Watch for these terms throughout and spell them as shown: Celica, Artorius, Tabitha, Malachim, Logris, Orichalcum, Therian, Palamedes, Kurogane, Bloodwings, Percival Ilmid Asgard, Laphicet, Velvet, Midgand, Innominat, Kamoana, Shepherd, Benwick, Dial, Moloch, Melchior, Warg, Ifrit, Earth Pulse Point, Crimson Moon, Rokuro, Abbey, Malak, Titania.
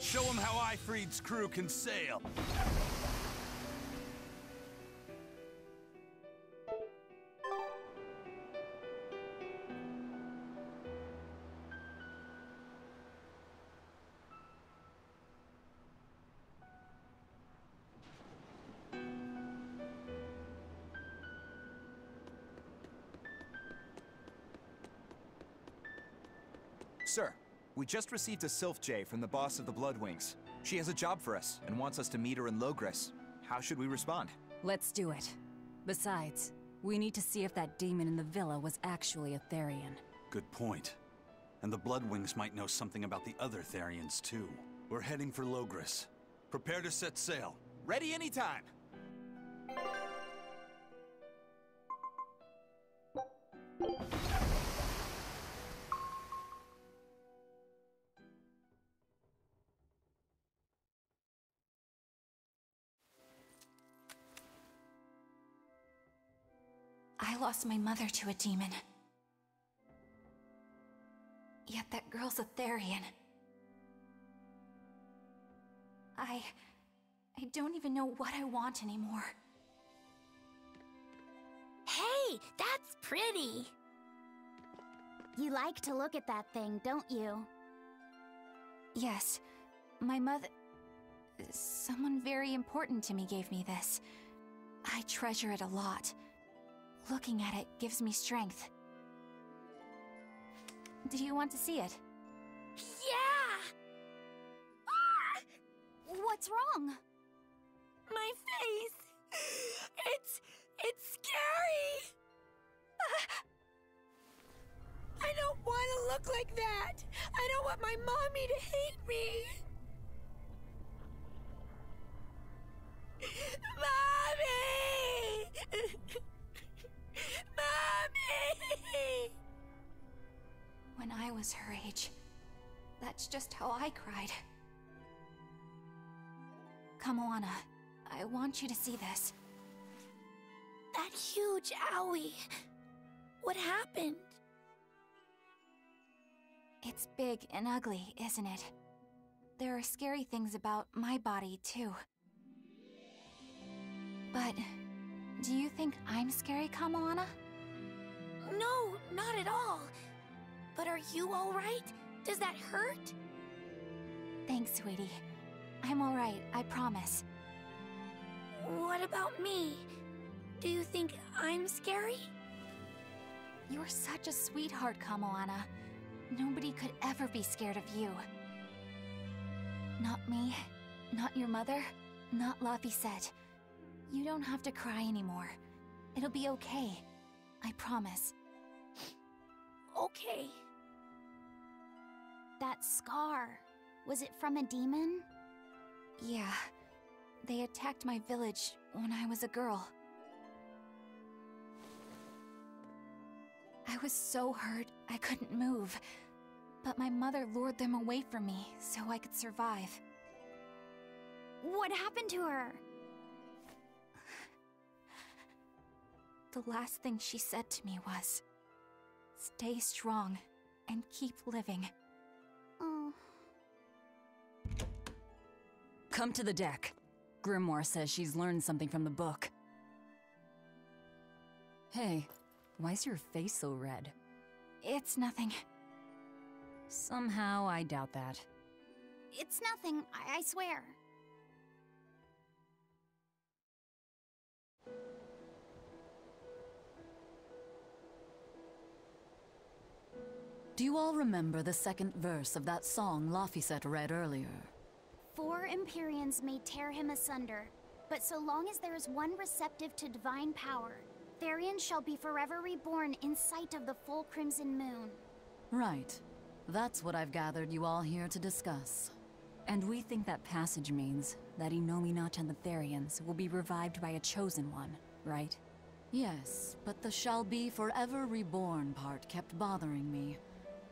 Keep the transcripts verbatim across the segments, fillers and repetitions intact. Show them how Ifrit's crew can sail. Sir, we just received a Sylph Jay from the boss of the Bloodwings. She has a job for us and wants us to meet her in Logris. How should we respond? Let's do it. Besides, we need to see if that demon in the villa was actually a Therian. Good point. And the Bloodwings might know something about the other Therians too. We're heading for Logris. Prepare to set sail. Ready anytime! I lost my mother to a demon. Yet that girl's a Therian. I... I don't even know what I want anymore. Hey! That's pretty! You like to look at that thing, don't you? Yes. My mother... Someone very important to me gave me this. I treasure it a lot. Looking at it gives me strength. Do you want to see it? Yeah! Ah! What's wrong? My face! It's... it's scary! Ah! I don't want to look like that! I don't want my mommy to hate me! Mommy! Mommy! When I was her age, that's just how I cried. Kamoana, I want you to see this. That huge owie. What happened? It's big and ugly, isn't it? There are scary things about my body, too. But... do you think I'm scary, Kamoana? No, not at all. But are you all right? Does that hurt? Thanks, sweetie. I'm all right, I promise. What about me? Do you think I'm scary? You're such a sweetheart, Kamoana. Nobody could ever be scared of you. Not me, not your mother, not Laphicet. You don't have to cry anymore. It'll be okay. I promise. Okay. That scar, was it from a demon? Yeah. They attacked my village when I was a girl. I was so hurt, I couldn't move. But my mother lured them away from me so I could survive. What happened to her? The last thing she said to me was, "Stay strong and keep living." Oh. Come to the deck. Grimoire says she's learned something from the book. Hey, why's your face so red? It's nothing. Somehow I doubt that. It's nothing, I, I swear. Do you all remember the second verse of that song Laphicet read earlier? Four Empyreans may tear him asunder, but so long as there is one receptive to divine power, Therian shall be forever reborn in sight of the full Crimson Moon. Right. That's what I've gathered you all here to discuss. And we think that passage means that Innominat and the Therians will be revived by a chosen one, right? Yes, but the shall be forever reborn part kept bothering me.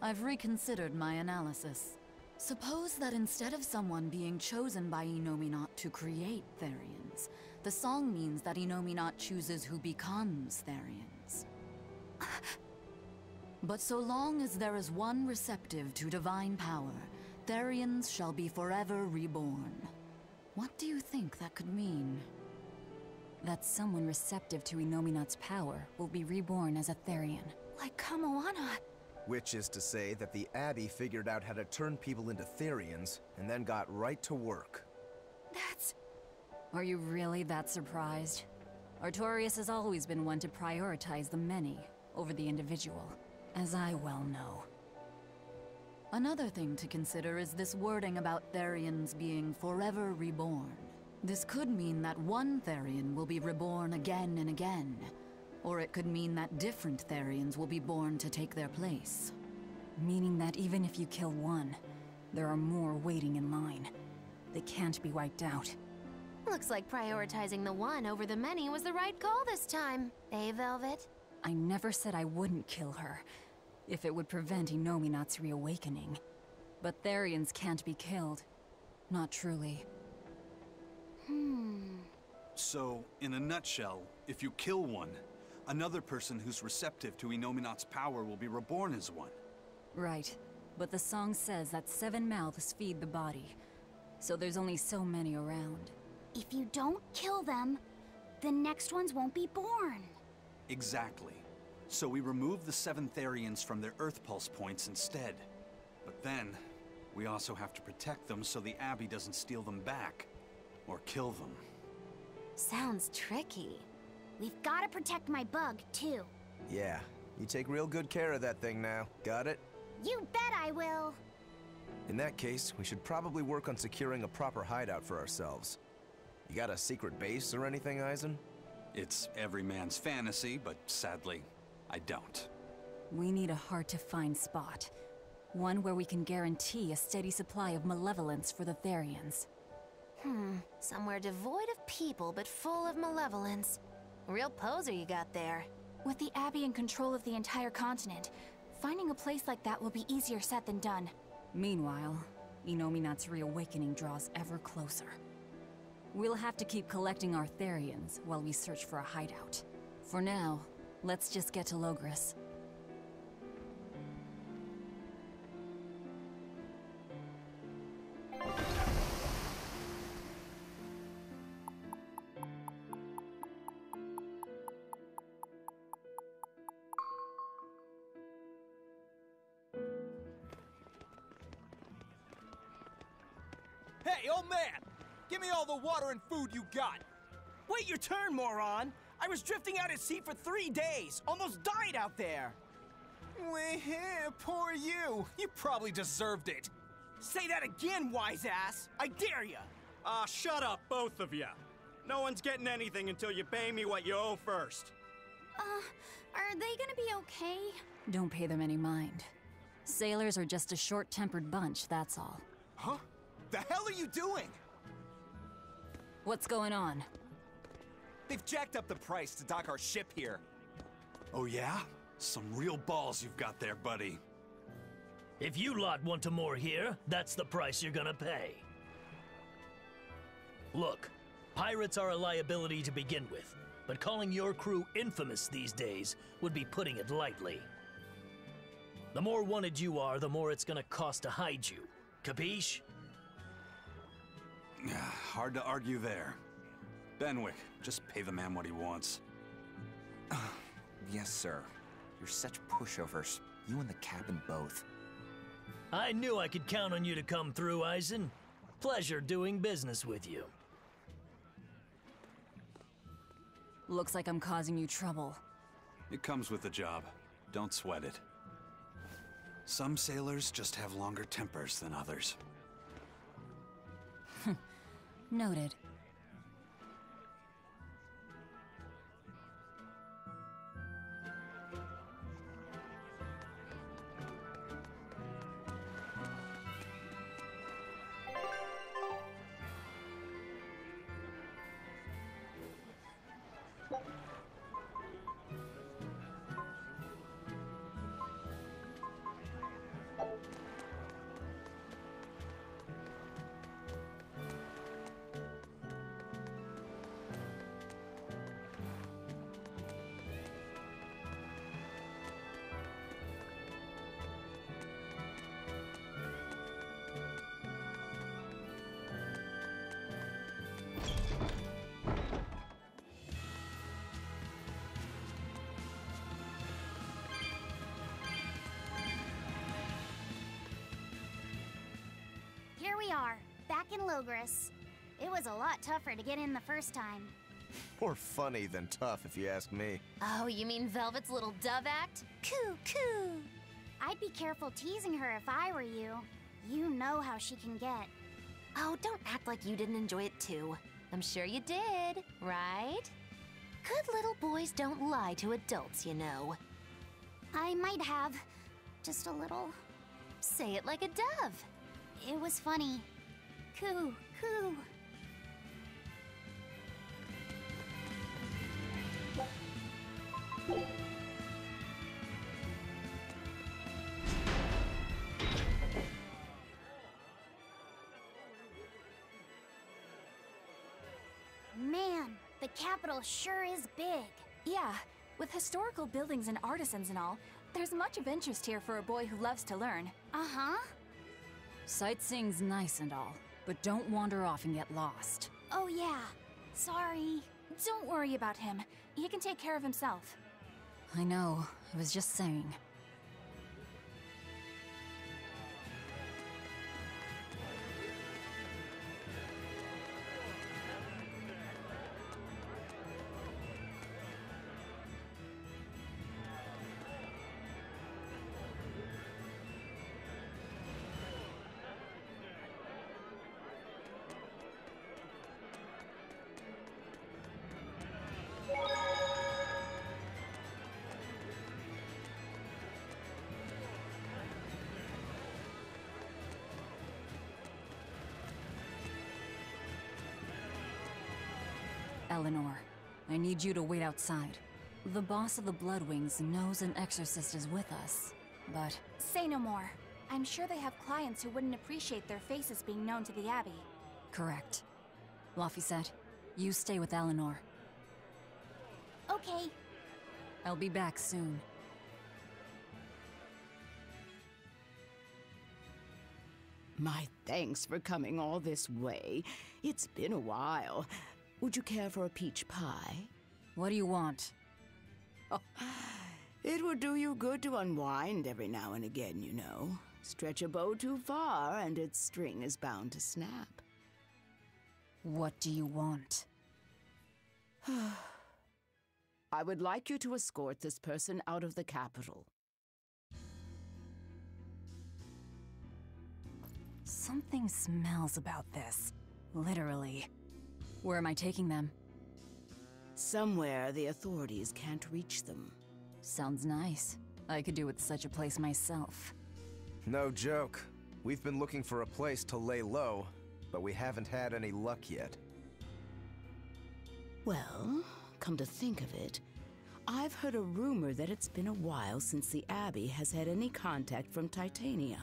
I've reconsidered my analysis. Suppose that instead of someone being chosen by Innominat to create Therians, the song means that Innominat chooses who becomes Therians. But so long as there is one receptive to divine power, Therians shall be forever reborn. What do you think that could mean? That someone receptive to Innominat's power will be reborn as a Therian. Like Kamoana! Which is to say that the Abbey figured out how to turn people into Therians, and then got right to work. That's... Are you really that surprised? Artorius has always been one to prioritize the many over the individual, as I well know. Another thing to consider is this wording about Therians being forever reborn. This could mean that one Therian will be reborn again and again, or it could mean that different Therians will be born to take their place. Meaning that even if you kill one, there are more waiting in line. They can't be wiped out. Looks like prioritizing the one over the many was the right call this time, eh, Velvet? I never said I wouldn't kill her, if it would prevent Innominat's reawakening. But Therians can't be killed. Not truly. Hmm... So, in a nutshell, if you kill one, another person who's receptive to Innominat's power will be reborn as one. Right. But the song says that seven mouths feed the body, so there's only so many around. If you don't kill them, the next ones won't be born. Exactly. So we remove the seven Therians from their Earth Pulse Points instead. But then, we also have to protect them so the Abbey doesn't steal them back. Or kill them. Sounds tricky. We've gotta protect my bug, too. Yeah. You take real good care of that thing now. Got it? You bet I will! In that case, we should probably work on securing a proper hideout for ourselves. You got a secret base or anything, Eizen? It's every man's fantasy, but sadly... I don't. We need a hard-to-find spot. One where we can guarantee a steady supply of malevolence for the Therians. Hmm. Somewhere devoid of people, but full of malevolence. Real poser you got there. With the Abbey in control of the entire continent, finding a place like that will be easier said than done. Meanwhile, Innominat's reawakening draws ever closer. We'll have to keep collecting our Therians while we search for a hideout. For now, let's just get to Logris. Hey, old man! Give me all the water and food you got! Wait your turn, moron! I was drifting out at sea for three days! Almost died out there! Poor you! You probably deserved it! Say that again, wise ass! I dare ya! Ah, uh, shut up, both of ya! No one's getting anything until you pay me what you owe first! Uh, are they gonna be okay? Don't pay them any mind. Sailors are just a short-tempered bunch, that's all. Huh? The hell are you doing? What's going on? They've jacked up the price to dock our ship here. Oh yeah? Some real balls you've got there, buddy. If you lot want to moor here, that's the price you're gonna pay. Look, pirates are a liability to begin with, but calling your crew infamous these days would be putting it lightly. The more wanted you are, the more it's gonna cost to hide you. Capiche? Hard to argue there. Benwick, just pay the man what he wants. Yes, sir. You're such pushovers. You and the captain both. I knew I could count on you to come through, Eizen. Pleasure doing business with you. Looks like I'm causing you trouble. It comes with the job. Don't sweat it. Some sailors just have longer tempers than others. Noted. Here we are, back in Logris. It was a lot tougher to get in the first time. More funny than tough, if you ask me. Oh, you mean Velvet's little dove act? Coo, coo! I'd be careful teasing her if I were you. You know how she can get. Oh, don't act like you didn't enjoy it too. I'm sure you did, right? Good little boys don't lie to adults, you know. I might have. Just a little. Say it like a dove. It was funny. Coo, coo. Man, the capital sure is big. Yeah, with historical buildings and artisans and all, there's much of interest here for a boy who loves to learn. Uh-huh. Sightseeing's nice and all, but don't wander off and get lost. Oh yeah, sorry. Don't worry about him. He can take care of himself. I know. I was just saying. Eleanor, I need you to wait outside. The boss of the Bloodwings knows an exorcist is with us, but... Say no more. I'm sure they have clients who wouldn't appreciate their faces being known to the Abbey. Correct. Laphicet, you stay with Eleanor. Okay. I'll be back soon. My thanks for coming all this way. It's been a while. Would you care for a peach pie? What do you want? Oh, it would do you good to unwind every now and again, you know. Stretch a bow too far, and its string is bound to snap. What do you want? I would like you to escort this person out of the capital. Something smells about this. Literally. Where am I taking them? Somewhere the authorities can't reach them. Sounds nice. I could do with such a place myself. No joke. We've been looking for a place to lay low, but we haven't had any luck yet. Well, come to think of it, I've heard a rumor that it's been a while since the Abbey has had any contact from Titania.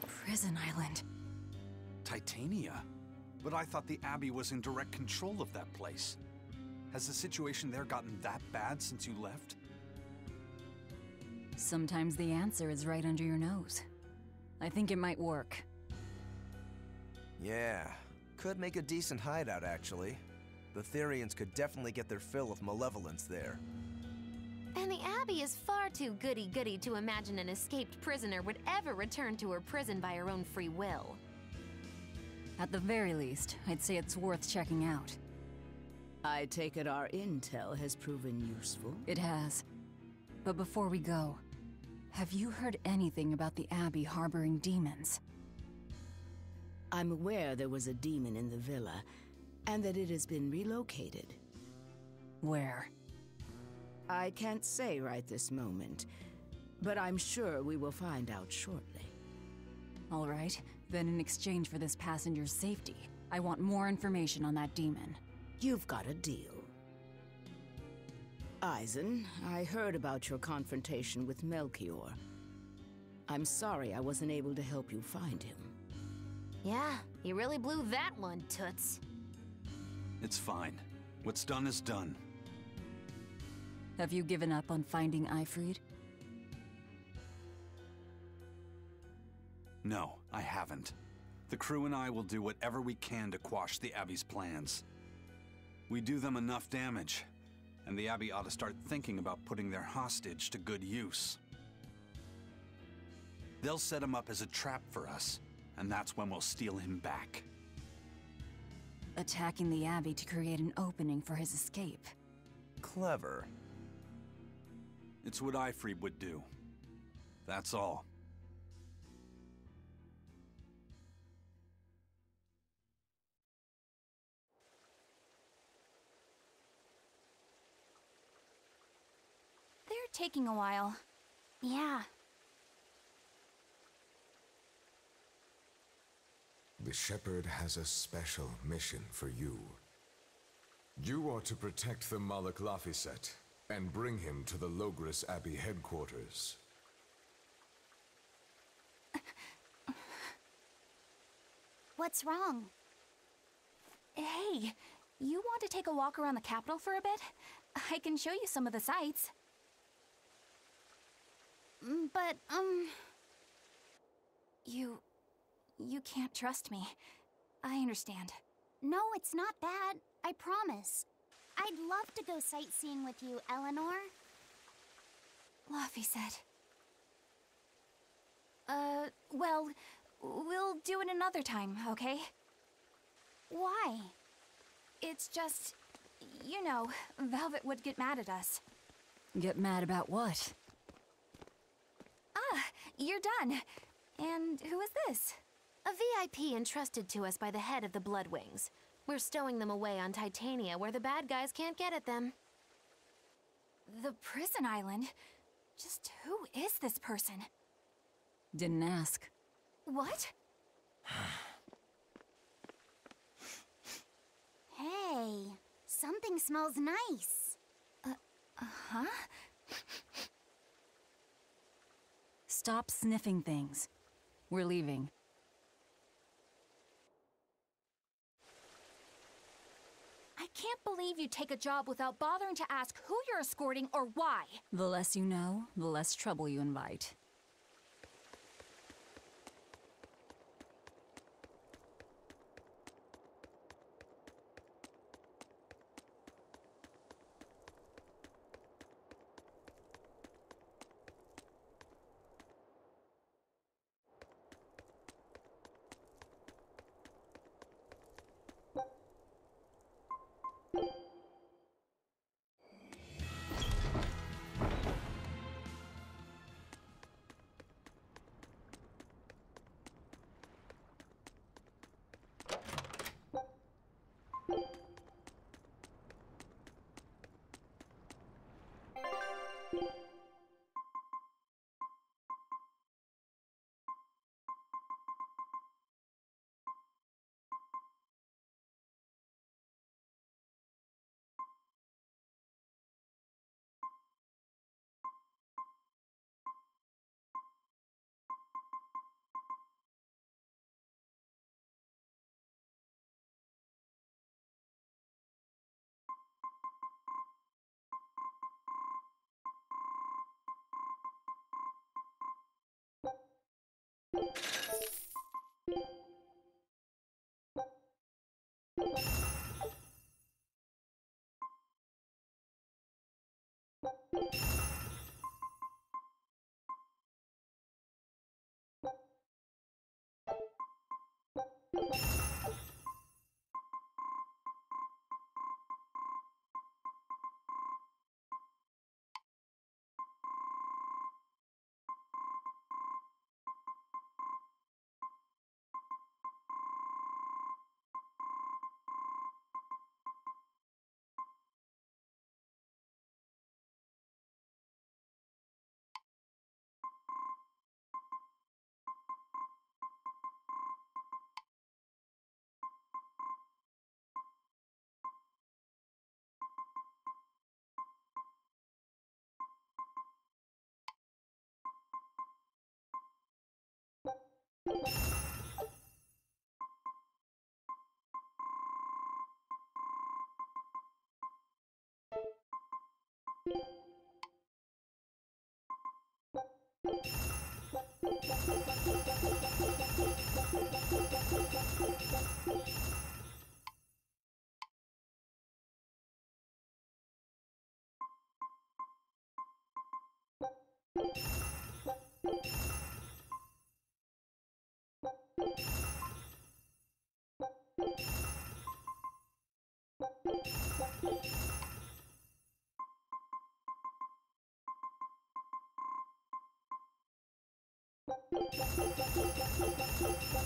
The prison island. Titania? But I thought the Abbey was in direct control of that place. Has the situation there gotten that bad since you left? Sometimes the answer is right under your nose. I think it might work. Yeah, could make a decent hideout, actually. The Therians could definitely get their fill of malevolence there. And the Abbey is far too goody-goody to imagine an escaped prisoner would ever return to her prison by her own free will. At the very least, I'd say it's worth checking out. I take it our intel has proven useful? It has. But before we go, have you heard anything about the Abbey harboring demons? I'm aware there was a demon in the villa, and that it has been relocated. Where? I can't say right this moment, but I'm sure we will find out shortly. All right. Then in exchange for this passenger's safety, I want more information on that demon. You've got a deal. Eizen, I heard about your confrontation with Melchior. I'm sorry I wasn't able to help you find him. Yeah, you really blew that one, toots. It's fine. What's done is done. Have you given up on finding Ifrit? No, I haven't. The crew and I will do whatever we can to quash the Abbey's plans. We do them enough damage, and the Abbey ought to start thinking about putting their hostage to good use. They'll set him up as a trap for us, and that's when we'll steal him back. Attacking the Abbey to create an opening for his escape. Clever. It's what Ifrit would do. That's all. They're taking a while. Yeah. The Shepherd has a special mission for you. You are to protect the Malak Laphicet and bring him to the Logris Abbey headquarters. What's wrong? Hey, you want to take a walk around the capital for a bit? I can show you some of the sights. But, um... You... you can't trust me. I understand. No, it's not bad. I promise. I'd love to go sightseeing with you, Eleanor. Laphicet. Uh, well, we'll do it another time, okay? Why? It's just, you know, Velvet would get mad at us. Get mad about what? Ah, you're done. And who is this? A V I P entrusted to us by the head of the Bloodwings. We're stowing them away on Titania, where the bad guys can't get at them. The prison island? Just who is this person? Didn't ask. What? Hey, something smells nice. Uh, uh-huh? Stop sniffing things. We're leaving. I can't believe you take a job without bothering to ask who you're escorting or why. The less you know, the less trouble you invite.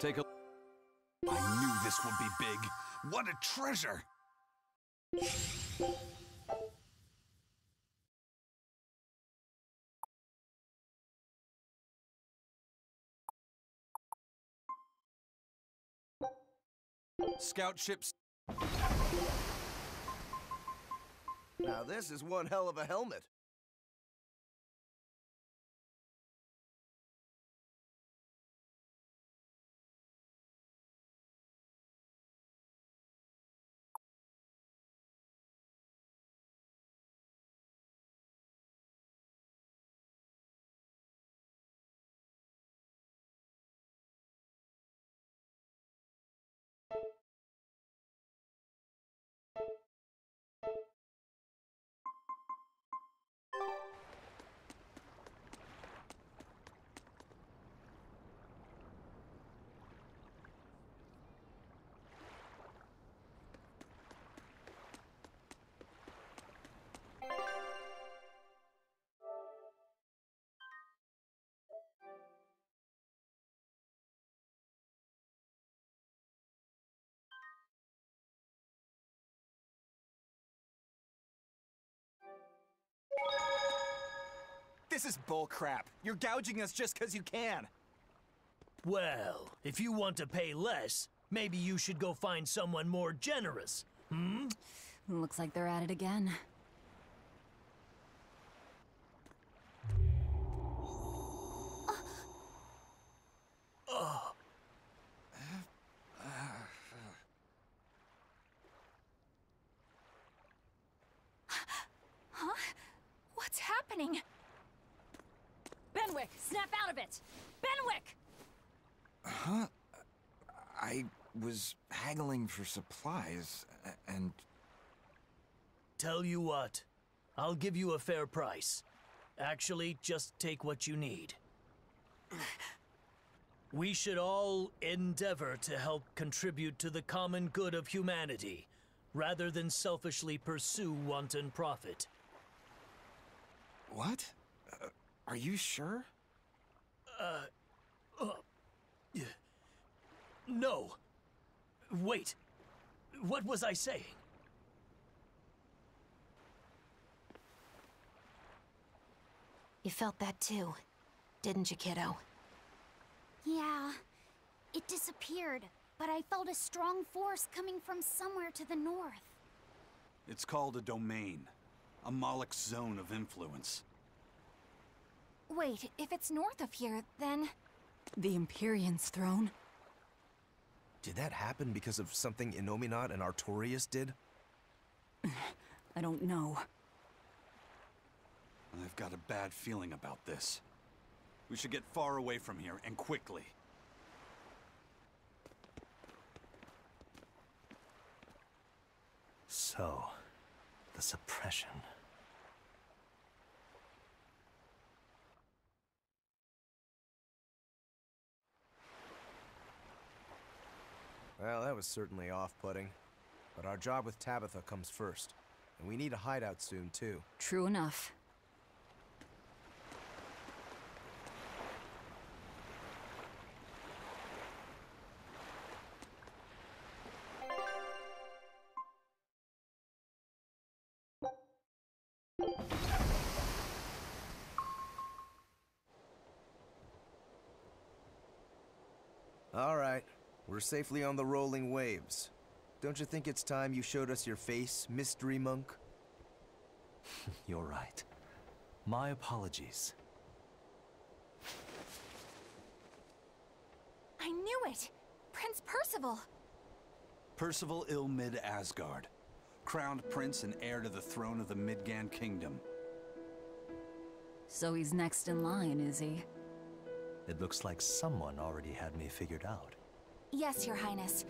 Take a. I knew this would be big. What a treasure! Scout ships. Now this is one hell of a helmet. This is bullcrap. You're gouging us just because you can. Well, if you want to pay less, maybe you should go find someone more generous, hmm? Looks like they're at it again. Uh. Uh. Huh? What's happening? Benwick, snap out of it! Benwick! Huh? I was haggling for supplies, and... Tell you what, I'll give you a fair price. Actually, just take what you need. We should all endeavor to help contribute to the common good of humanity, rather than selfishly pursue wanton profit. What? Uh Are you sure? Uh, uh, yeah. No. Wait. What was I saying? You felt that too, didn't you, kiddo? Yeah. It disappeared, but I felt a strong force coming from somewhere to the north. It's called a domain, a Moloch's zone of influence. Wait, if it's north of here, then... The Empyrean's throne? Did that happen because of something Innominat and Artorius did? I don't know. I've got a bad feeling about this. We should get far away from here, and quickly. So, the suppression... Well, that was certainly off-putting. But our job with Tabitha comes first. And we need a hideout soon, too. True enough. All right, we're safely on the rolling waves. Don't you think it's time you showed us your face, mystery monk? You're right. My apologies. I knew it! Prince Percival! Percival Ilmid Asgard, crowned prince and heir to the throne of the Midgand Kingdom. So he's next in line, is he? It looks like someone already had me figured out. Yes, Your Highness.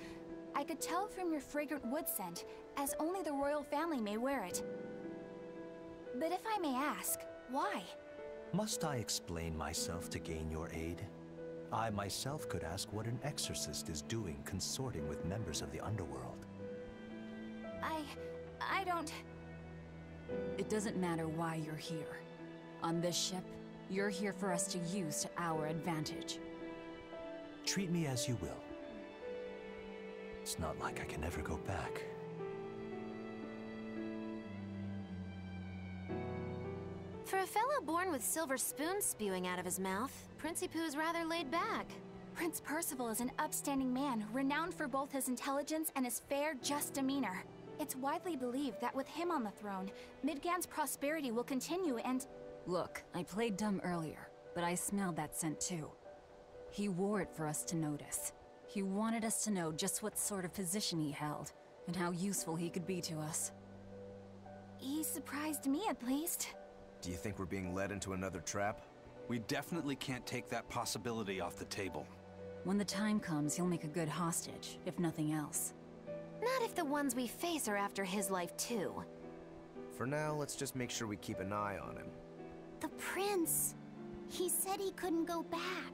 I could tell from your fragrant wood scent, as only the royal family may wear it. But if I may ask, why? Must I explain myself to gain your aid? I myself could ask what an exorcist is doing consorting with members of the underworld. I... I don't... It doesn't matter why you're here. On this ship, you're here for us to use to our advantage. Treat me as you will. It's not like I can ever go back. For a fellow born with silver spoons spewing out of his mouth, Princey Pooh's rather laid back. Prince Percival is an upstanding man, renowned for both his intelligence and his fair, just demeanor. It's widely believed that with him on the throne, Midgand's prosperity will continue and... Look, I played dumb earlier, but I smelled that scent too. He wore it for us to notice. He wanted us to know just what sort of position he held, and how useful he could be to us. He surprised me, at least. Do you think we're being led into another trap? We definitely can't take that possibility off the table. When the time comes, he'll make a good hostage, if nothing else. Not if the ones we face are after his life, too. For now, let's just make sure we keep an eye on him. The prince! He said he couldn't go back.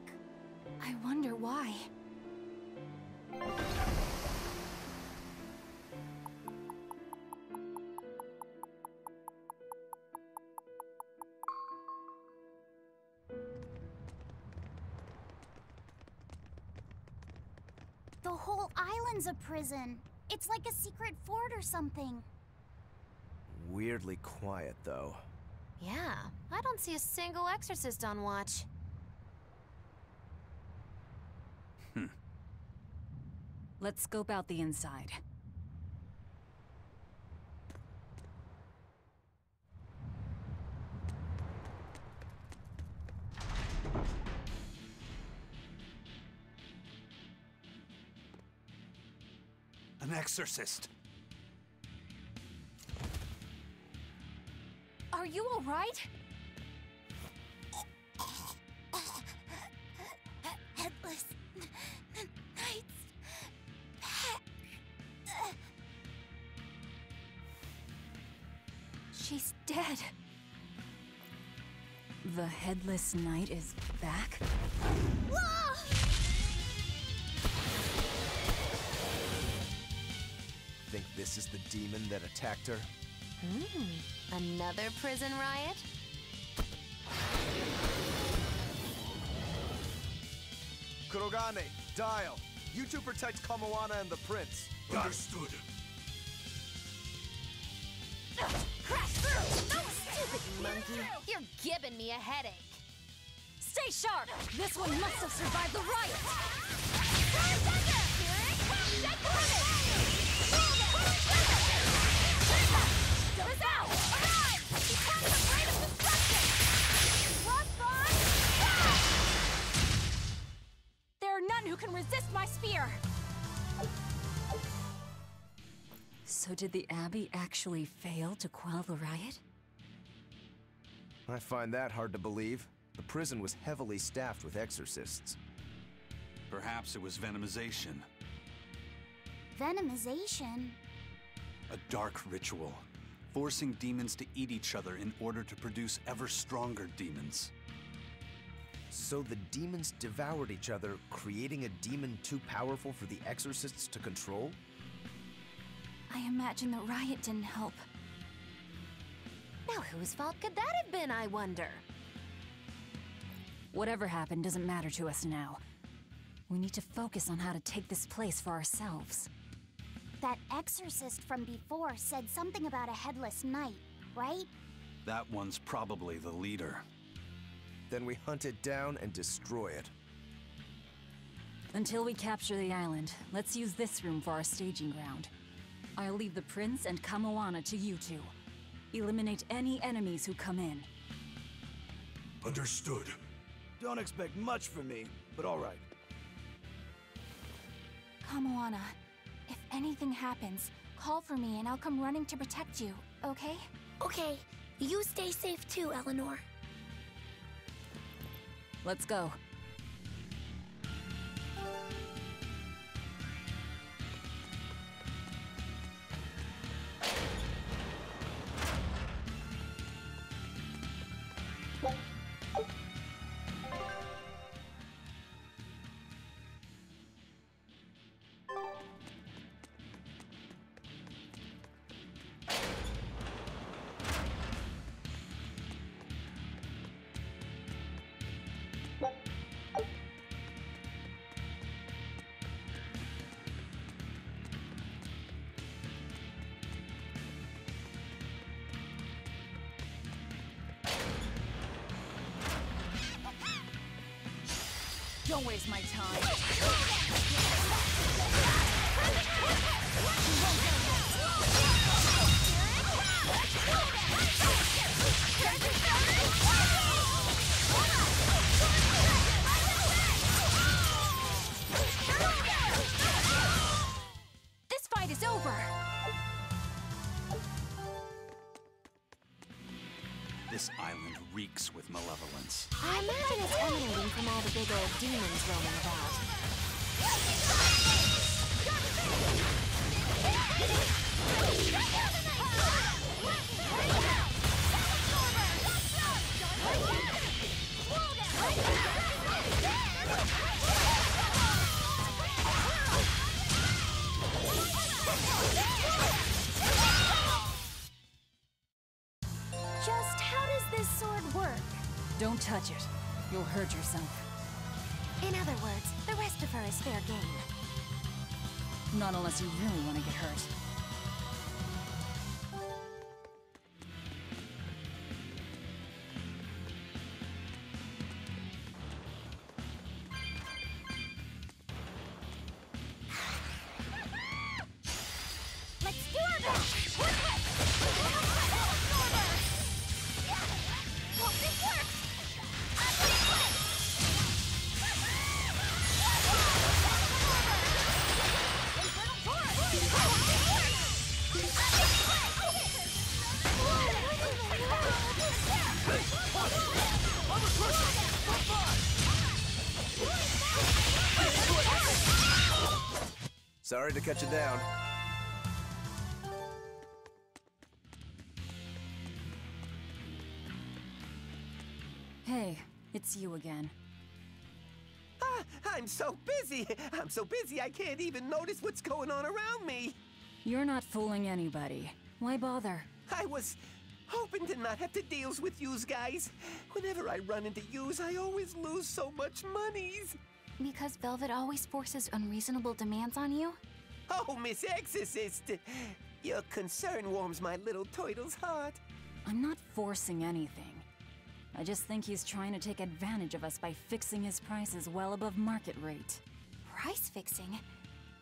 I wonder why. The whole island's a prison. It's like a secret fort or something. Weirdly quiet, though. Yeah, I don't see a single exorcist on watch. Hmm. Let's scope out the inside. An exorcist! Are you all right? Headless Knight's back. She's dead. The Headless Knight is back? Whoa! Think this is the demon that attacked her? Hmm. Another prison riot? Kurogane, Dial, you two protect Kamoana and the prince. Understood. Ugh, crash through! That was stupid, monkey. You're giving me a headache. Stay sharp! This one must have survived the riot! Here it comes! Take this out! There are none who can resist my spear! So did the Abbey actually fail to quell the riot? I find that hard to believe. The prison was heavily staffed with exorcists. Perhaps it was venomization. Venomization? A dark ritual, forcing demons to eat each other in order to produce ever stronger demons. So the demons devoured each other, creating a demon too powerful for the exorcists to control? I imagine the riot didn't help. Now whose fault could that have been, I wonder? Whatever happened doesn't matter to us now. We need to focus on how to take this place for ourselves. That exorcist from before said something about a headless knight, right? That one's probably the leader. Then we hunt it down and destroy it. Until we capture the island, let's use this room for our staging ground. I'll leave the Prince and Kamoana to you two. Eliminate any enemies who come in. Understood. Don't expect much from me, but all right. Kamoana, if anything happens, call for me and I'll come running to protect you, okay? Okay. You stay safe too, Eleanor. Let's go. Don't waste my time. This fight is over. This island reeks with malevolence. I imagine it's emanating from all the big old demons roaming about. Just how does this sword work? Don't touch it. You'll hurt yourself. In other words, the rest of her is fair game. Not unless you really want to get hurt. Sorry to cut you down. Hey, it's you again. Ah, I'm so busy! I'm so busy I can't even notice what's going on around me! You're not fooling anybody. Why bother? I was hoping to not have to deal with yous guys. Whenever I run into yous, I always lose so much monies. Because Velvet always forces unreasonable demands on you? Oh, Miss Exorcist! Your concern warms my little turtle's heart. I'm not forcing anything. I just think he's trying to take advantage of us by fixing his prices well above market rate. Price fixing?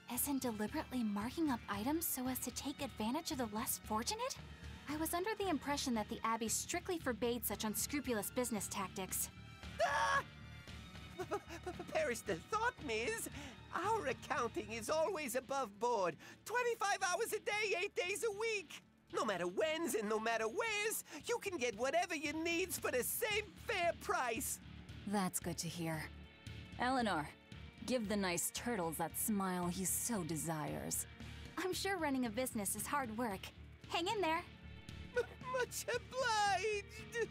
As in deliberately marking up items so as to take advantage of the less fortunate? I was under the impression that the Abbey strictly forbade such unscrupulous business tactics. Ah! Perish the thought, Miz. Our accounting is always above board. twenty-five hours a day, eight days a week. No matter when's and no matter where's, you can get whatever you need for the same fair price. That's good to hear. Eleanor, give the nice turtles that smile he so desires. I'm sure running a business is hard work. Hang in there. M- much obliged.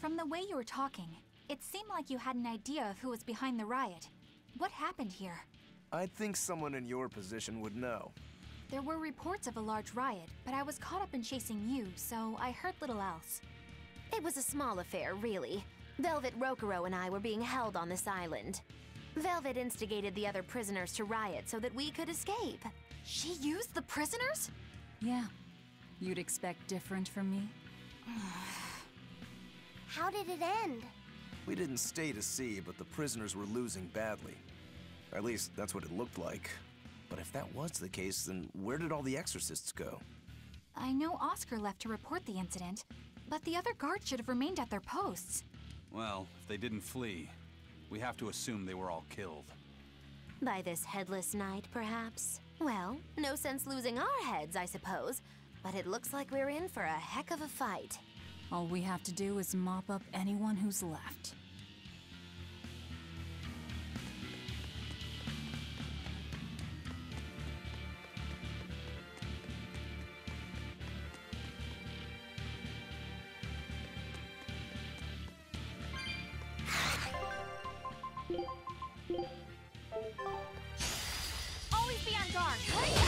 From the way you were talking, it seemed like you had an idea of who was behind the riot. What happened here? I'd think someone in your position would know. There were reports of a large riot, but I was caught up in chasing you, so I heard little else. It was a small affair, really. Velvet, Rokuro, and I were being held on this island. Velvet instigated the other prisoners to riot so that we could escape. She used the prisoners? Yeah. You'd expect different from me? How did it end? We didn't stay to see, but the prisoners were losing badly. Or at least, that's what it looked like. But if that was the case, then where did all the exorcists go? I know Oscar left to report the incident, but the other guards should have remained at their posts. Well, if they didn't flee, we have to assume they were all killed. By this headless knight, perhaps? Well, no sense losing our heads, I suppose. But it looks like we're in for a heck of a fight. All we have to do is mop up anyone who's left. Always be on guard. Five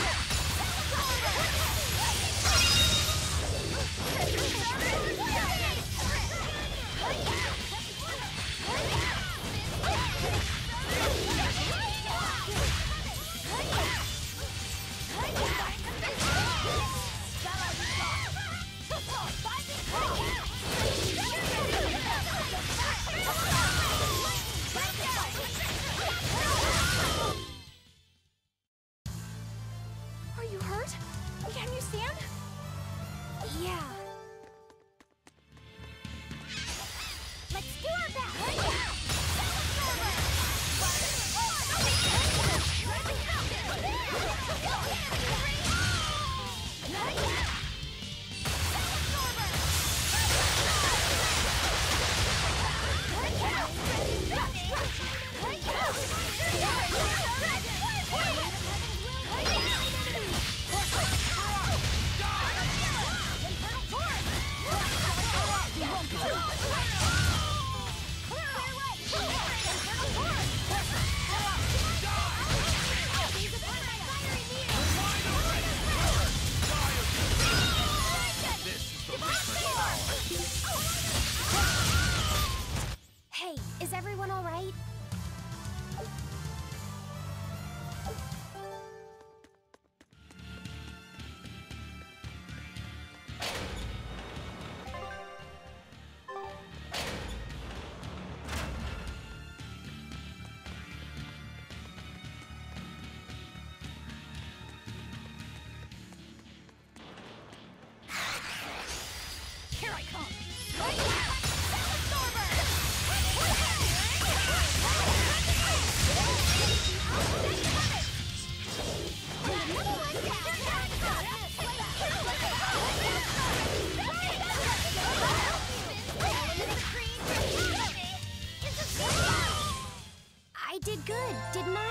Here I come! Right now! I did good, didn't I?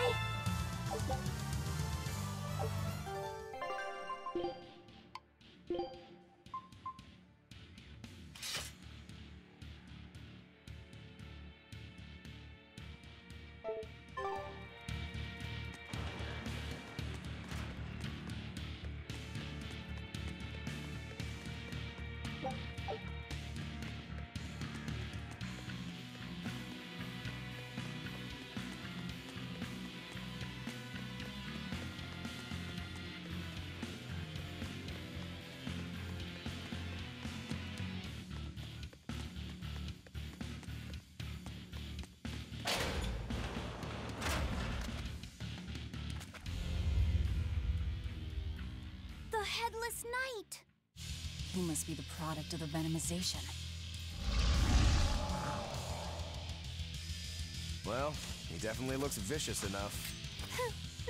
The Headless Knight! He must be the product of the venomization. Well, he definitely looks vicious enough.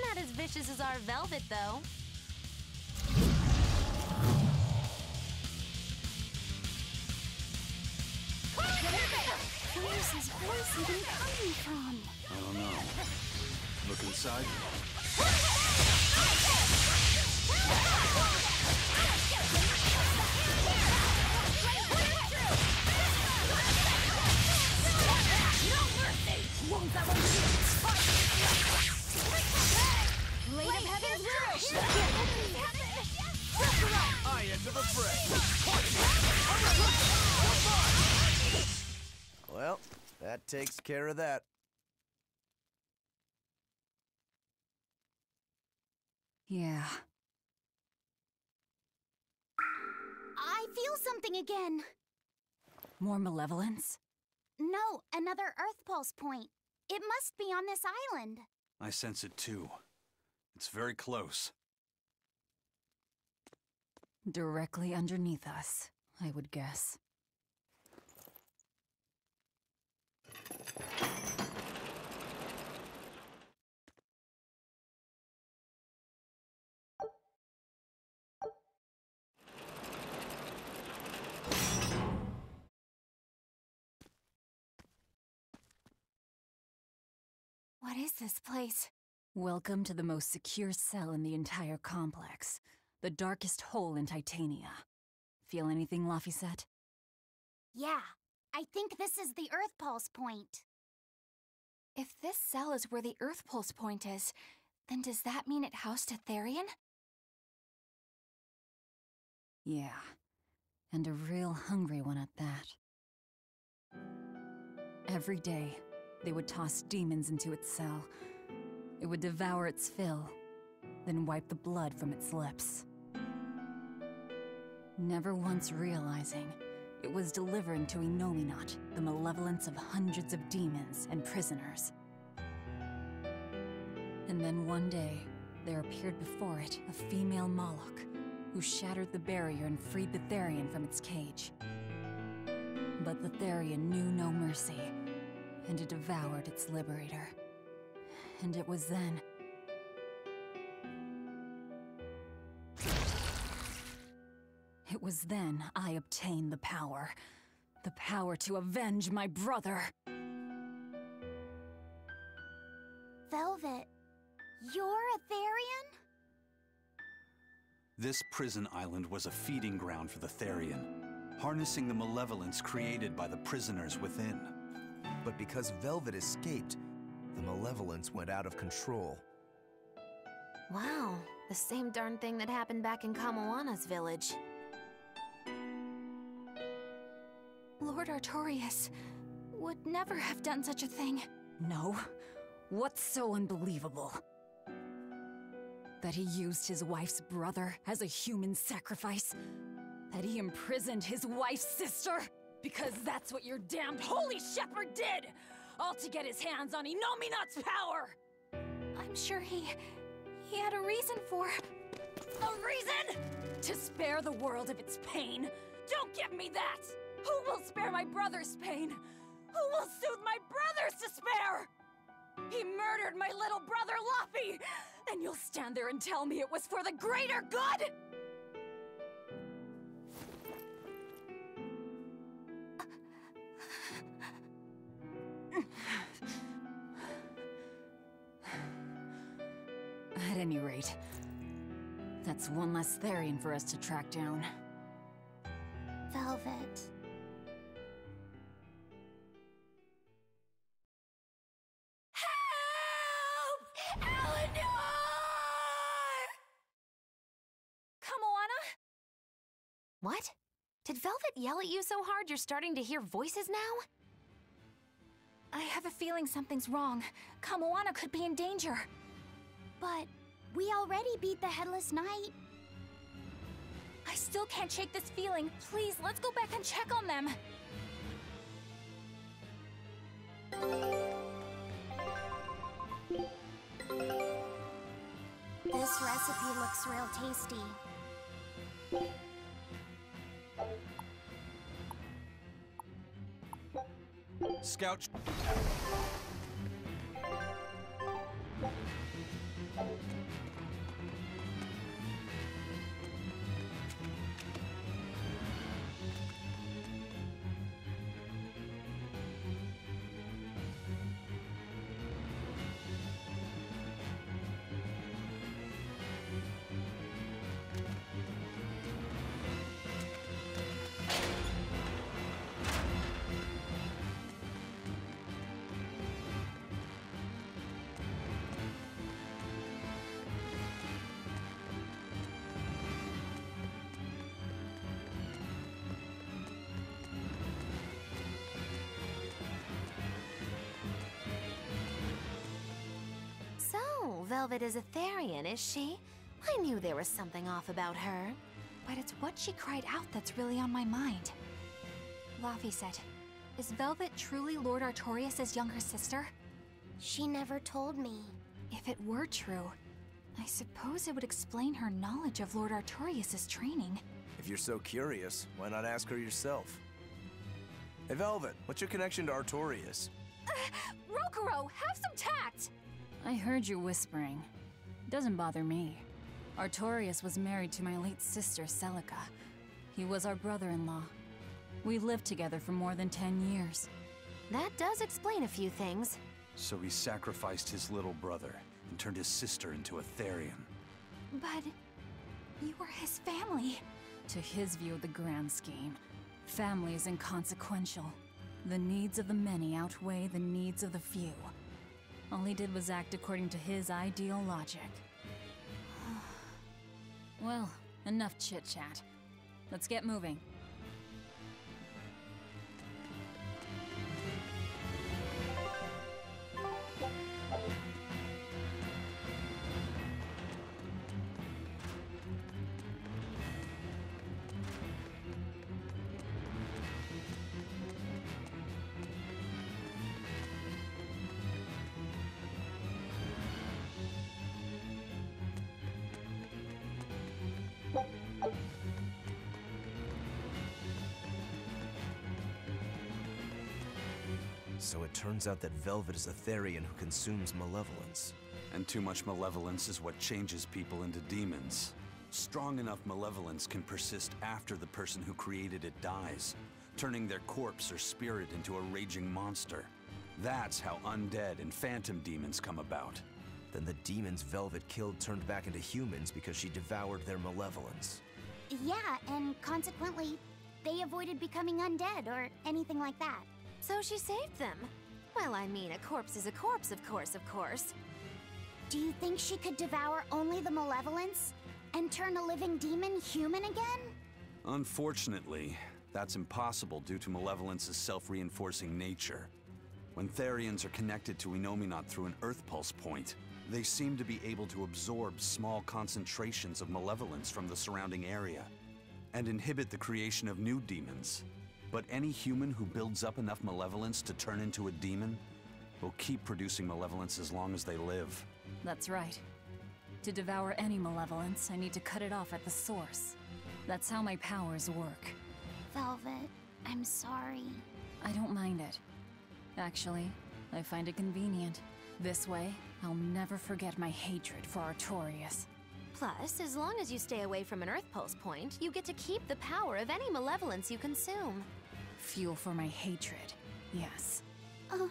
Not as vicious as our Velvet, though. Where's his voice even coming from? I don't know. Look inside. I enter the fray. Well, that takes care of that. Yeah. I feel something again. More malevolence? No, another Earth Pulse Point. It must be on this island. I sense it too. It's very close. Directly underneath us, I would guess. What is this place? Welcome to the most secure cell in the entire complex. The darkest hole in Titania. Feel anything, Laphicet? Yeah. I think this is the Earth Pulse Point. If this cell is where the Earth Pulse Point is, then does that mean it housed a Therian? Yeah. And a real hungry one at that. Every day, they would toss demons into its cell. It would devour its fill, then wipe the blood from its lips. Never once realizing it was delivering to Innominat the malevolence of hundreds of demons and prisoners. And then one day, there appeared before it a female Moloch, who shattered the barrier and freed the Therian from its cage. But the Therian knew no mercy, and it devoured its liberator. And it was then... It was then I obtained the power. The power to avenge my brother! Velvet, you're a Therian? This prison island was a feeding ground for the Therian, harnessing the malevolence created by the prisoners within. But because Velvet escaped, the malevolence went out of control. Wow, the same darn thing that happened back in Kamoana's village. Lord Artorius would never have done such a thing. No. What's so unbelievable? That he used his wife's brother as a human sacrifice? That he imprisoned his wife's sister? Because that's what your damned Holy Shepherd did! All to get his hands on Innominat's power! I'm sure he... he had a reason for... A reason?! To spare the world of its pain, Don't give me that! Who will spare my brother's pain? Who will soothe my brother's despair? He murdered my little brother, Laphicet! And you'll stand there and tell me it was for the greater good?! At any rate, that's one less Therian for us to track down. Velvet. Help! Eleanor! Kamoana? What? Did Velvet yell at you so hard you're starting to hear voices now? I have a feeling something's wrong. Kamoana could be in danger. But we already beat the Headless Knight. I still can't shake this feeling. Please, let's go back and check on them. This recipe looks real tasty. Scout. Velvet is a Therian, is she? I knew there was something off about her. But it's what she cried out that's really on my mind. Laphicet, is Velvet truly Lord Artorius' younger sister? She never told me. If it were true, I suppose it would explain her knowledge of Lord Artorius' training. If you're so curious, why not ask her yourself? Hey Velvet, what's your connection to Artorius? Uh, Rokuro, have some tact! I heard you whispering. Doesn't bother me. Artorius was married to my late sister, Celica. He was our brother-in-law. We lived together for more than ten years. That does explain a few things. So he sacrificed his little brother and turned his sister into a Therian. But you were his family. To his view of the grand scheme, family is inconsequential. The needs of the many outweigh the needs of the few. All he did was act according to his ideal logic. Well, enough chit-chat. Let's get moving. So it turns out that Velvet is a Therian who consumes malevolence. And too much malevolence is what changes people into demons. Strong enough malevolence can persist after the person who created it dies, turning their corpse or spirit into a raging monster. That's how undead and phantom demons come about. Then the demons Velvet killed turned back into humans because she devoured their malevolence. Yeah, and consequently, they avoided becoming undead or anything like that. So she saved them. Well, I mean, a corpse is a corpse, of course, of course. Do you think she could devour only the malevolence and turn a living demon human again? Unfortunately, that's impossible due to malevolence's self-reinforcing nature. When Therians are connected to Innominat through an Earth Pulse Point, they seem to be able to absorb small concentrations of malevolence from the surrounding area and inhibit the creation of new demons. But any human who builds up enough malevolence to turn into a demon will keep producing malevolence as long as they live. That's right. To devour any malevolence, I need to cut it off at the source. That's how my powers work. I'm sorry. I don't mind it. Actually, I find it convenient. This way, I'll never forget my hatred for Artorius. Plus, as long as you stay away from an Earth Pulse Point, you get to keep the power of any malevolence you consume. Fuel for my hatred, yes. Uh.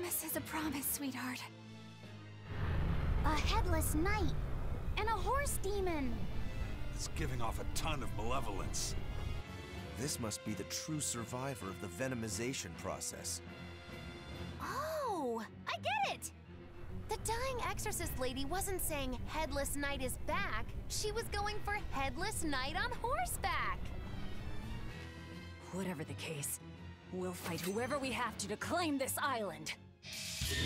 This is a promise, sweetheart. A headless knight and a horse demon. It's giving off a ton of malevolence. This must be the true survivor of the venomization process. Oh, I get it. The dying exorcist lady wasn't saying headless knight is back. She was going for headless knight on horseback. Whatever the case, we'll fight whoever we have to to claim this island. Now I can't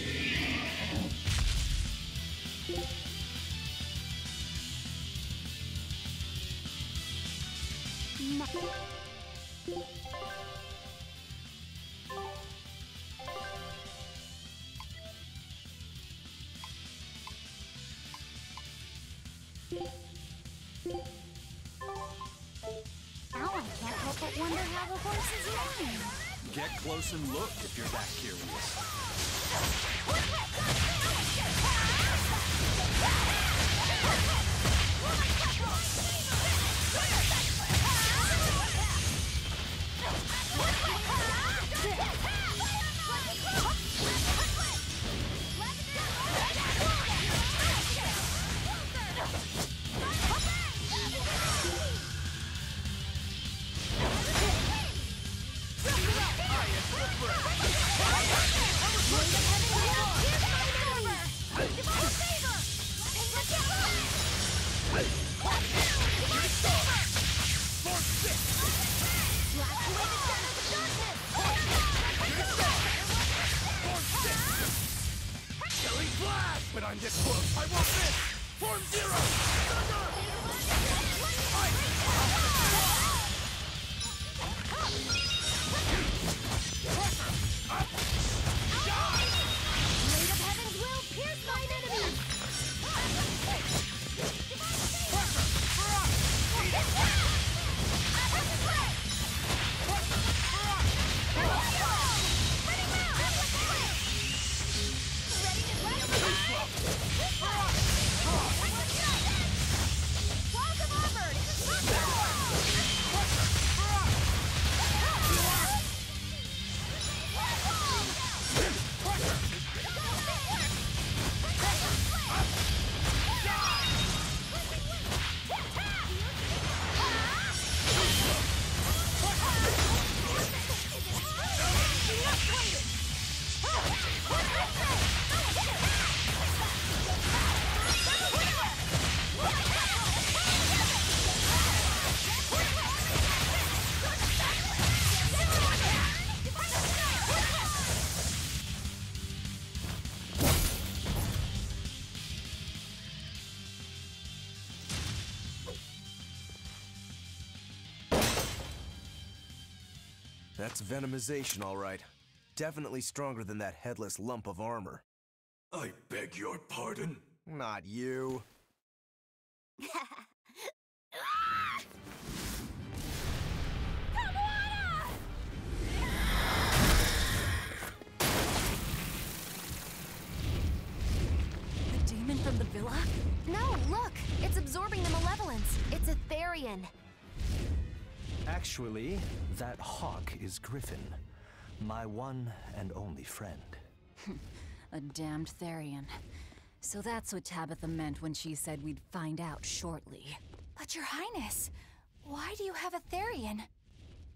help but wonder how the horse is running. Get close and look if you're that curious. But I'm this close. I won't miss. Form zero. Thunder. Up. Blade of heaven's will pierce mine enemy. That's venomization, all right. Definitely stronger than that headless lump of armor. I beg your pardon? Not you. The demon from the villa? No, look! It's absorbing the malevolence. It's a Therian. Actually, that hawk is Griffin, my one and only friend. A damned Therian. So that's what Tabitha meant when she said we'd find out shortly. But Your Highness, why do you have a Therian?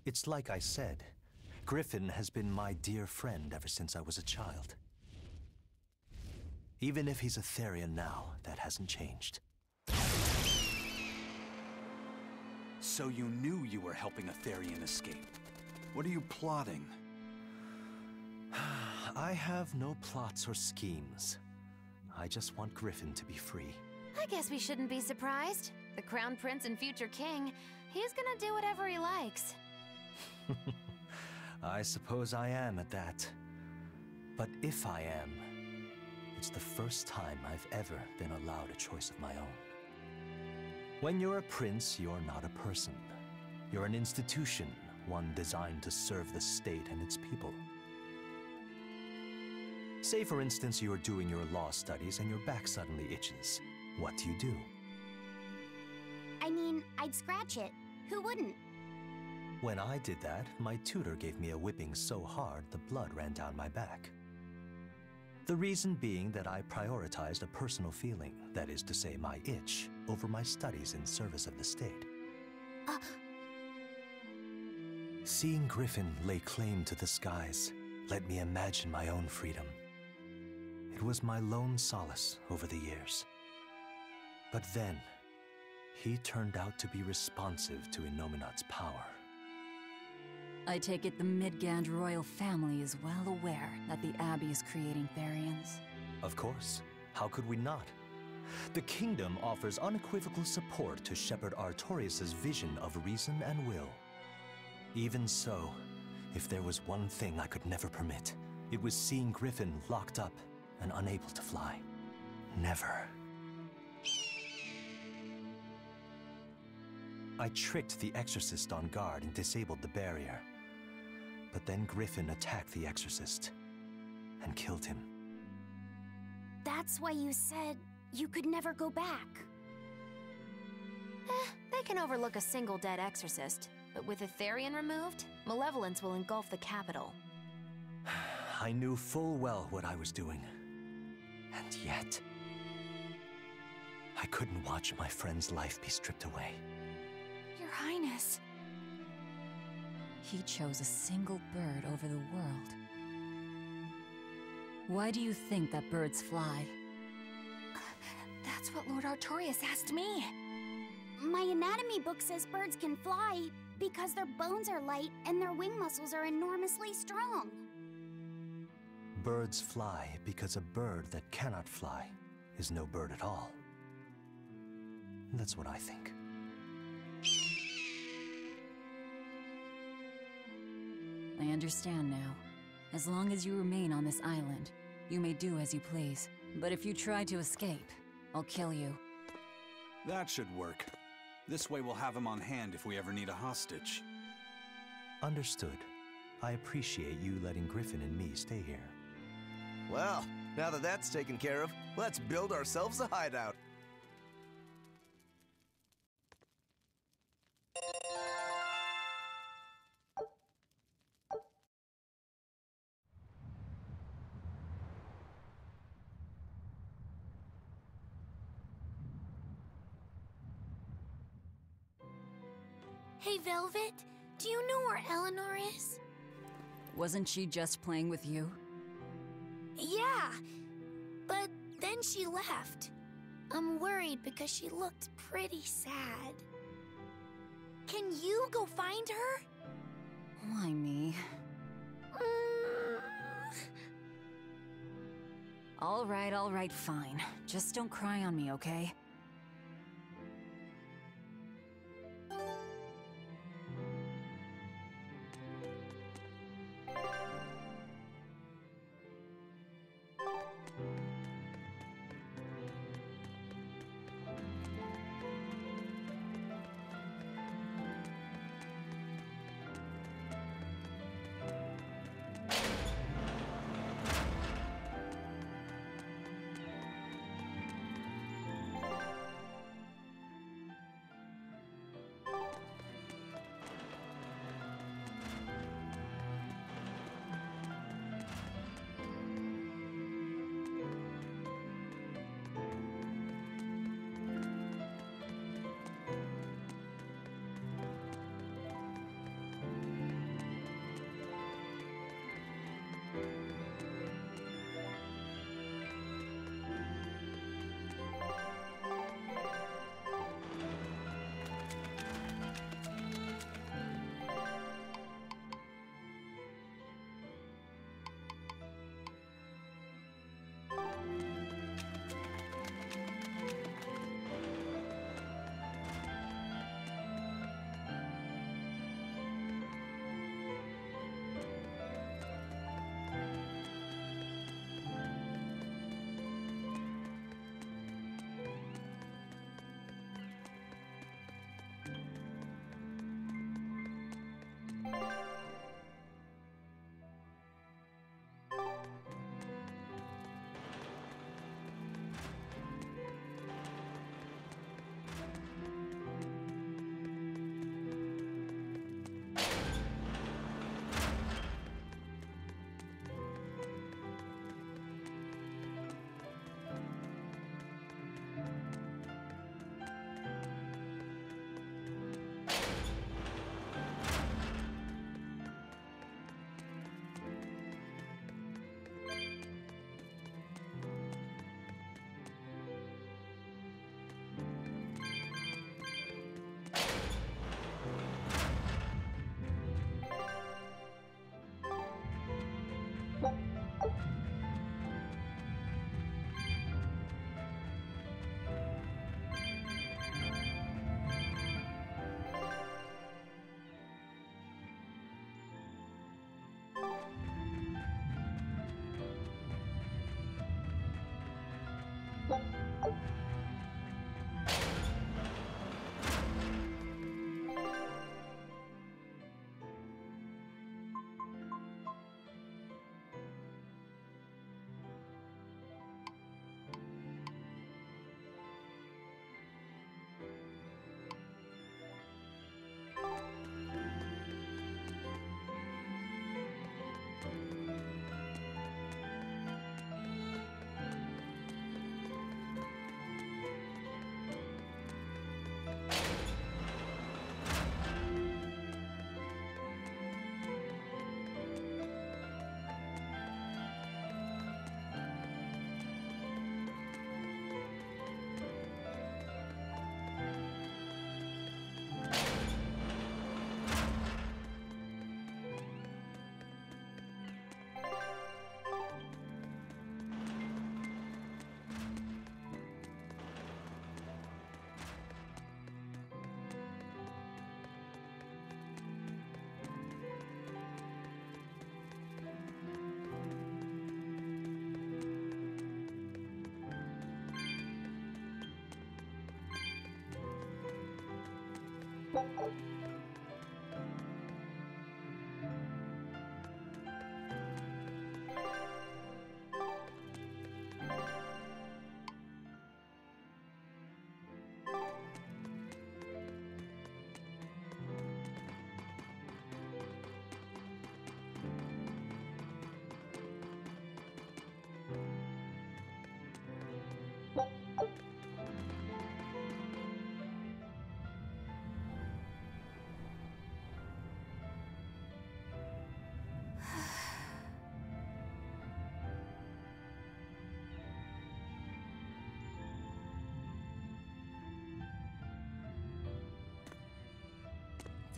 It's like I said. Griffin has been my dear friend ever since I was a child. Even if he's a Therian now, that hasn't changed. So you knew you were helping a Therian escape. What are you plotting? I have no plots or schemes. I just want Griffin to be free. I guess we shouldn't be surprised. The Crown Prince and future King, he's gonna do whatever he likes. I suppose I am at that. But if I am, it's the first time I've ever been allowed a choice of my own. When you're a prince, you're not a person. You're an institution, one designed to serve the state and its people. Say, for instance, you're doing your law studies and your back suddenly itches. What do you do? I mean, I'd scratch it. Who wouldn't? When I did that, my tutor gave me a whipping so hard the blood ran down my back. The reason being that I prioritized a personal feeling, that is to say, my itch, over my studies in service of the state. Uh. Seeing Griffin lay claim to the skies let me imagine my own freedom. It was my lone solace over the years. But then, he turned out to be responsive to Innominat's power. I take it the Midgand royal family is well aware that the Abbey is creating Therians. Of course. How could we not? The kingdom offers unequivocal support to Shepherd Artorius' vision of reason and will. Even so, if there was one thing I could never permit, it was seeing Griffin locked up and unable to fly. Never. I tricked the exorcist on guard and disabled the barrier. But then Griffin attacked the exorcist and killed him. That's why you said you could never go back. Eh, they can overlook a single dead exorcist, but with a Therian removed, malevolence will engulf the capital. I knew full well what I was doing. And yet, I couldn't watch my friend's life be stripped away. Your Highness. He chose a single bird over the world. Why do you think that birds fly? Uh, that's what Lord Artorius asked me. My anatomy book says birds can fly because their bones are light and their wing muscles are enormously strong. Birds fly because a bird that cannot fly is no bird at all. That's what I think. I understand now. As long as you remain on this island, you may do as you please. But if you try to escape, I'll kill you. That should work. This way we'll have him on hand if we ever need a hostage. Understood. I appreciate you letting Griffin and me stay here. Well, now that that's taken care of, let's build ourselves a hideout. Hey, Velvet, do you know where Eleanor is? Wasn't she just playing with you? Yeah, but then she left. I'm worried because she looked pretty sad. Can you go find her? Why me? Mm. All right, all right, fine. Just don't cry on me, okay?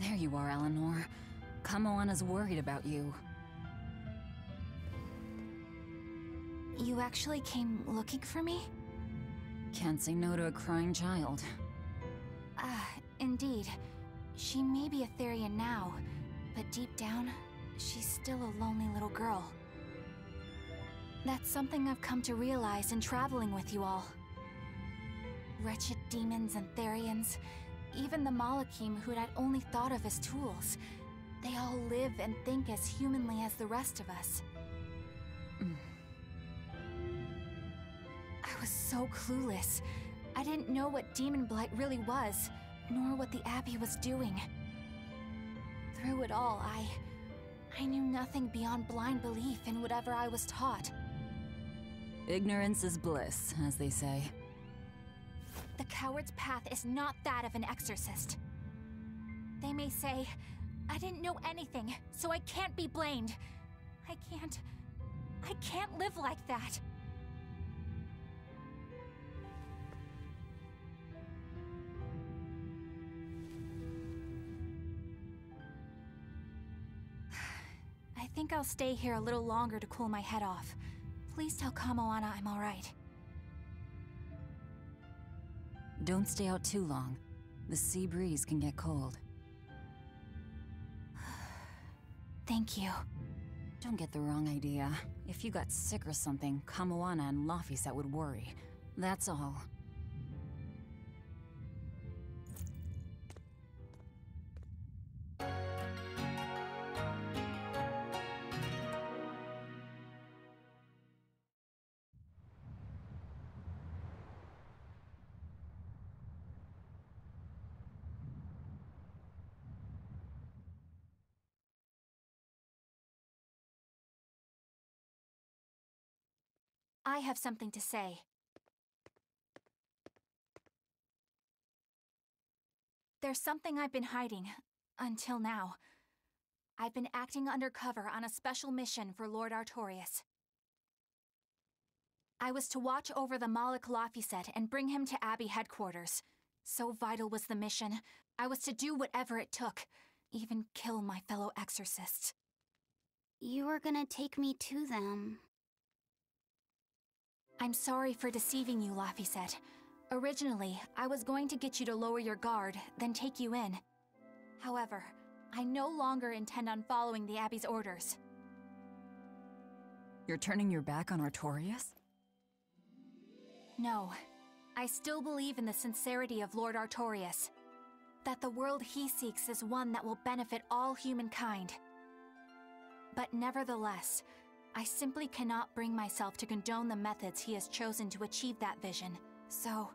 There you are, Eleanor. Kamoana's worried about you. You actually came looking for me? Can't say no to a crying child. Ah, uh, indeed. She may be a Therian now, but deep down, she's still a lonely little girl. That's something I've come to realize in traveling with you all. Wretched demons and Therians. Even the Malachim, who'd I'd only thought of as tools, they all live and think as humanly as the rest of us. Mm. I was so clueless. I didn't know what demon blight really was, nor what the Abbey was doing. Through it all, I... I knew nothing beyond blind belief in whatever I was taught. Ignorance is bliss, as they say. The coward's path is not that of an exorcist. They may say, I didn't know anything, so I can't be blamed. I can't... I can't live like that. I think I'll stay here a little longer to cool my head off. Please tell Kamoana I'm all right. Don't stay out too long. The sea breeze can get cold. Thank you. Don't get the wrong idea. If you got sick or something, Kamoana and Laphicet would worry. That's all. I have something to say. There's something I've been hiding, until now. I've been acting undercover on a special mission for Lord Artorius. I was to watch over the Moloch Laphicet and bring him to Abbey headquarters. So vital was the mission, I was to do whatever it took, even kill my fellow exorcists. You were gonna take me to them. I'm sorry for deceiving you, Laphicet. Originally, I was going to get you to lower your guard, then take you in. However, I no longer intend on following the Abbey's orders. You're turning your back on Artorius? No. I still believe in the sincerity of Lord Artorius. That the world he seeks is one that will benefit all humankind. But nevertheless, I simply cannot bring myself to condone the methods he has chosen to achieve that vision, so...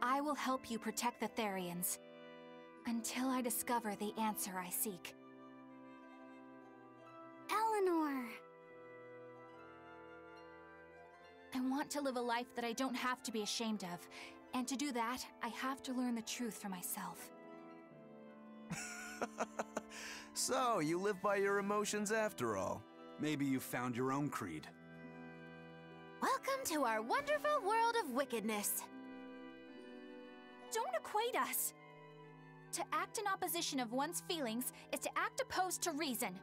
I will help you protect the Therians, until I discover the answer I seek. Eleanor! I want to live a life that I don't have to be ashamed of, and to do that, I have to learn the truth for myself. So, you live by your emotions after all. Maybe you found your own creed. Welcome to our wonderful world of wickedness. Don't equate us. To act in opposition of one's feelings is to act opposed to reason.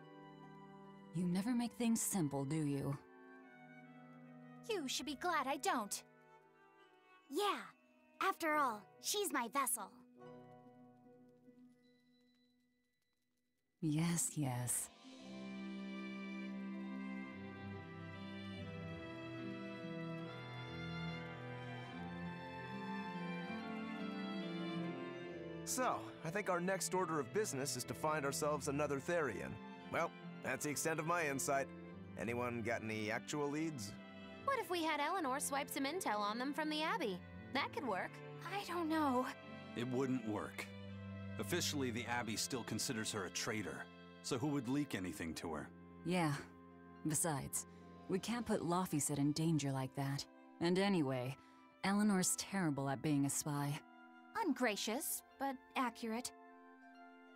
You never make things simple, do you? You should be glad I don't. Yeah, after all, she's my vessel. Yes, yes. So, I think our next order of business is to find ourselves another Therian. Well, that's the extent of my insight. Anyone got any actual leads? What if we had Eleanor swipe some intel on them from the Abbey? That could work. I don't know. It wouldn't work. Officially, the Abbey still considers her a traitor, so who would leak anything to her? Yeah. Besides, we can't put Laphicet in danger like that. And anyway, Eleanor's terrible at being a spy. Ungracious, but accurate.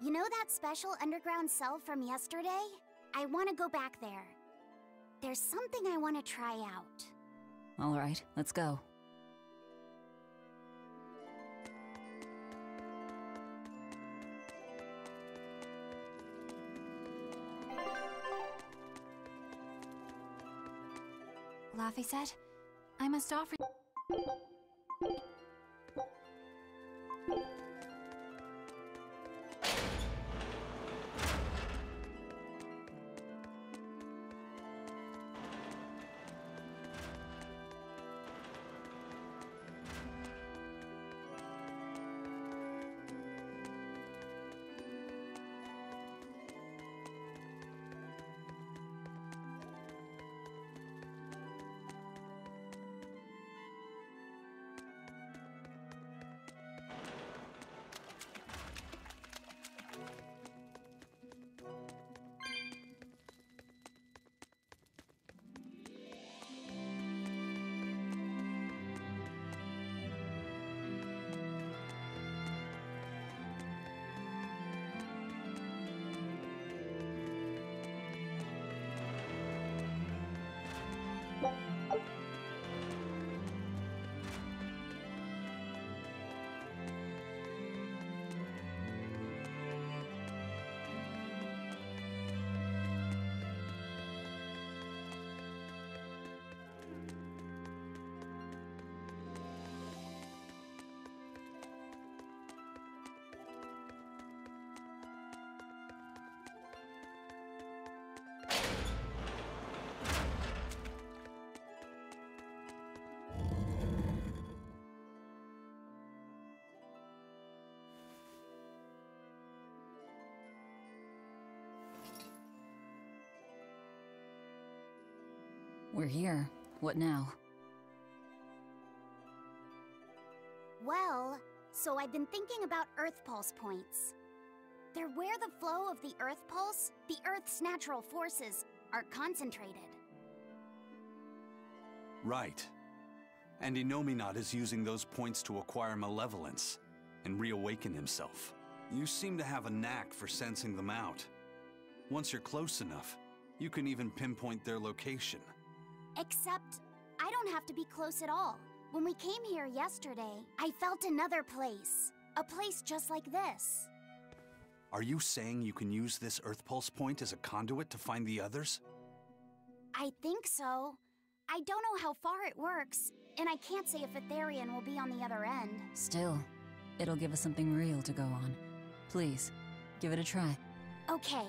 You know that special underground cell from yesterday? I want to go back there. There's something I want to try out. All right, let's go. Laphicet, I must offer you... We're here. What now? Well, so I've been thinking about Earth Pulse points. They're where the flow of the Earth Pulse, the Earth's natural forces, are concentrated. Right. And Innominat is using those points to acquire malevolence and reawaken himself. You seem to have a knack for sensing them out. Once you're close enough, you can even pinpoint their location. Except, I don't have to be close at all. When we came here yesterday, I felt another place. A place just like this. Are you saying you can use this Earth Pulse Point as a conduit to find the others? I think so. I don't know how far it works, and I can't say if a Therian will be on the other end. Still, it'll give us something real to go on. Please, give it a try. Okay.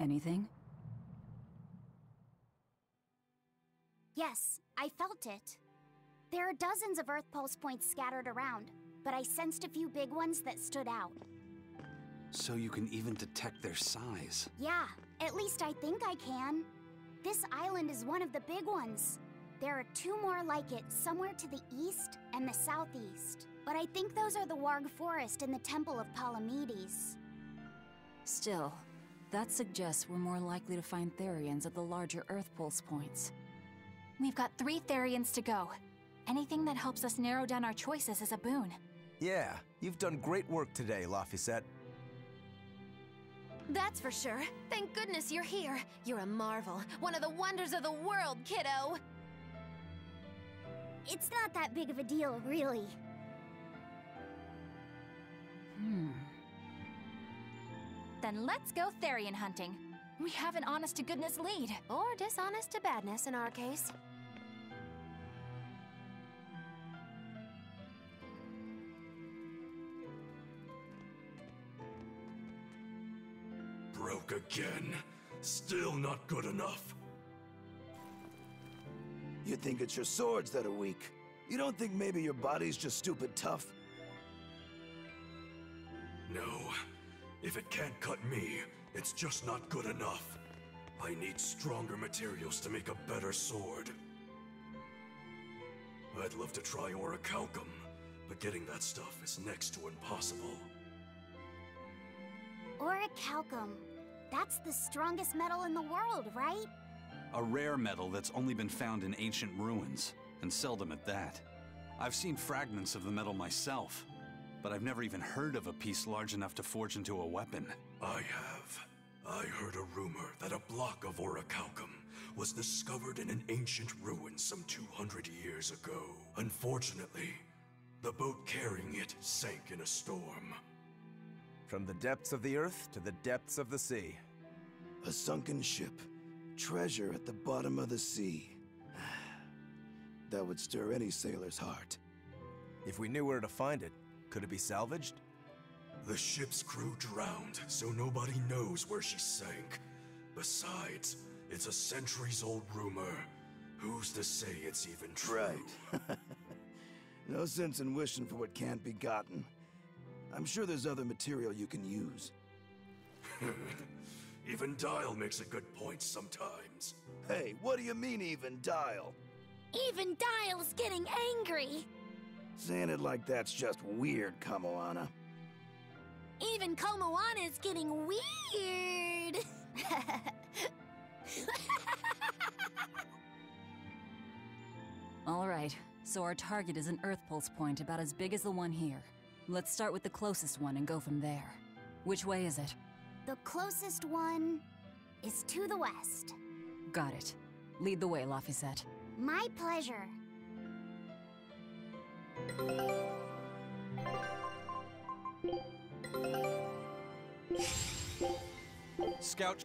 Anything? Yes, I felt it. There are dozens of Earth Pulse points scattered around, but I sensed a few big ones that stood out. So you can even detect their size? Yeah, at least I think I can. This island is one of the big ones. There are two more like it somewhere to the east and the southeast. But I think those are the Warg Forest and the Temple of Palamedes. Still... that suggests we're more likely to find Therians at the larger Earth Pulse points. We've got three Therians to go. Anything that helps us narrow down our choices is a boon. Yeah, you've done great work today, Laphicet. That's for sure. Thank goodness you're here. You're a marvel. One of the wonders of the world, kiddo. It's not that big of a deal, really. Hmm. Then let's go Therian hunting. We have an honest-to-goodness lead. Or dishonest-to-badness in our case. Broke again. Still not good enough. You think it's your swords that are weak. You don't think maybe your body's just stupid tough? No. If it can't cut me, it's just not good enough. I need stronger materials to make a better sword. I'd love to try Orichalcum, but getting that stuff is next to impossible. Orichalcum. That's the strongest metal in the world, right? A rare metal that's only been found in ancient ruins, and seldom at that. I've seen fragments of the metal myself, but I've never even heard of a piece large enough to forge into a weapon. I have. I heard a rumor that a block of orichalcum was discovered in an ancient ruin some two hundred years ago. Unfortunately, the boat carrying it sank in a storm. From the depths of the earth to the depths of the sea. A sunken ship. Treasure at the bottom of the sea. That would stir any sailor's heart. If we knew where to find it, could it be salvaged? The ship's crew drowned, so nobody knows where she sank. Besides, it's a centuries-old rumor. Who's to say it's even true? Right. No sense in wishing for what can't be gotten. I'm sure there's other material you can use. Even Dial makes a good point sometimes. Hey, what do you mean, even Dial? Even Dial's getting angry! Saying it like that's just weird, Kamoana. Even Kamoana's getting weird! All right, so our target is an Earth Pulse Point about as big as the one here. Let's start with the closest one and go from there. Which way is it? The closest one is to the west. Got it. Lead the way, Laphicet. My pleasure. Scout.